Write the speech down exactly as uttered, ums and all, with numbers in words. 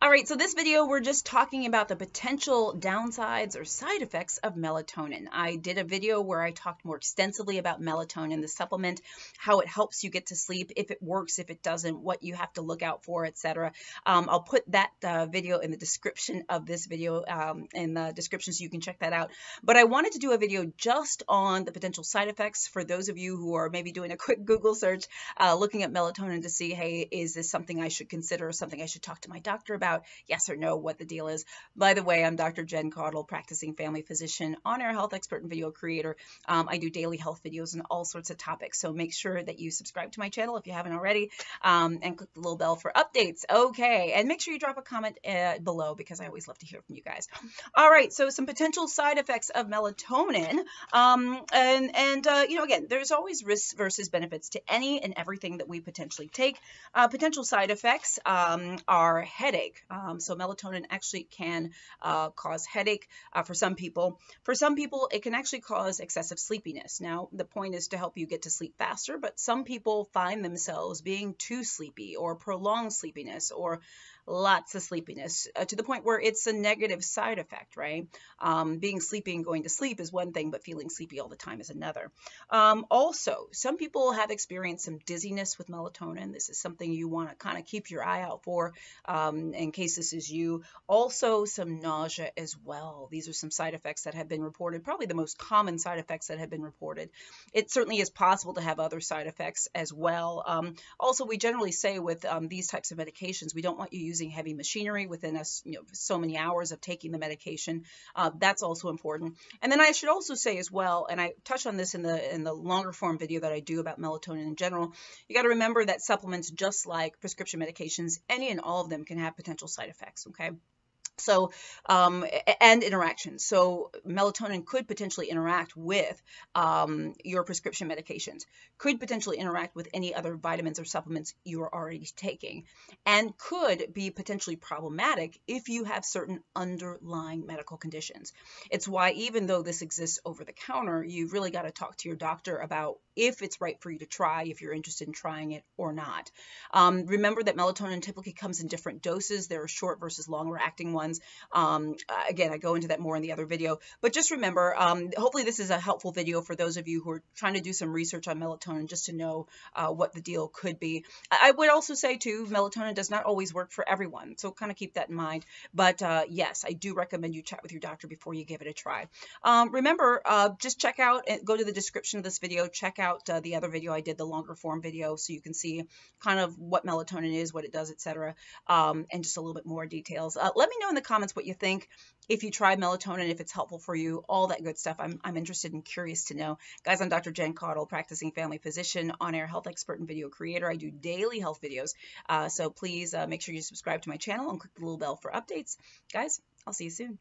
All right, so this video, we're just talking about the potential downsides or side effects of melatonin. I did a video where I talked more extensively about melatonin, the supplement, how it helps you get to sleep, if it works, if it doesn't, what you have to look out for, et cetera. Um, I'll put that uh, video in the description of this video um, in the description so you can check that out. But I wanted to do a video just on the potential side effects for those of you who are maybe doing a quick Google search, uh, looking at melatonin to see, hey, is this something I should consider, something I should talk to my doctor about? Out, yes or no, what the deal is. By the way, I'm Doctor Jen Caudle, practicing family physician, on-air health expert and video creator. Um, I do daily health videos and all sorts of topics, so make sure that you subscribe to my channel if you haven't already, um, and click the little bell for updates. Okay, and make sure you drop a comment uh, below because I always love to hear from you guys. All right, so some potential side effects of melatonin, um, and, and uh, you know, again, there's always risks versus benefits to any and everything that we potentially take. Uh, potential side effects um, are headache. Um, so melatonin actually can uh, cause headache uh, for some people. For some people, it can actually cause excessive sleepiness. Now, the point is to help you get to sleep faster, but some people find themselves being too sleepy or prolonged sleepiness or lots of sleepiness uh, to the point where it's a negative side effect, right? Um, being sleepy and going to sleep is one thing, but feeling sleepy all the time is another. Um, also, some people have experienced some dizziness with melatonin. This is something you want to kind of keep your eye out for um, in case this is you. Also, some nausea as well. These are some side effects that have been reported, probably the most common side effects that have been reported. It certainly is possible to have other side effects as well. Um, also, we generally say with um, these types of medications, we don't want you using heavy machinery within us, you know, so many hours of taking the medication. Uh, that's also important. And then I should also say as well, and I touch on this in the in the longer form video that I do about melatonin in general, you got to remember that supplements, just like prescription medications, any and all of them can have potential side effects, okay? So, um, and interactions. So melatonin could potentially interact with um, your prescription medications, could potentially interact with any other vitamins or supplements you're already taking, and could be potentially problematic if you have certain underlying medical conditions. It's why even though this exists over the counter, you've really got to talk to your doctor about if it's right for you to try, if you're interested in trying it or not. Um, remember that melatonin typically comes in different doses. There are short versus longer acting ones. Um, again, I go into that more in the other video, but just remember, um, hopefully this is a helpful video for those of you who are trying to do some research on melatonin just to know uh, what the deal could be. I would also say too, melatonin does not always work for everyone, so kind of keep that in mind. But uh, yes, I do recommend you chat with your doctor before you give it a try. Um, remember, uh, just check out, go to the description of this video, check out uh, the other video I did, the longer form video, so you can see kind of what melatonin is, what it does, et cetera, um, and just a little bit more details. Uh, let me know in the comments what you think, if you try melatonin, if it's helpful for you, all that good stuff. I'm, I'm interested and curious to know. Guys, I'm Doctor Jen Caudle, practicing family physician, on-air health expert and video creator. I do daily health videos, uh, so please uh, make sure you subscribe to my channel and click the little bell for updates. Guys, I'll see you soon.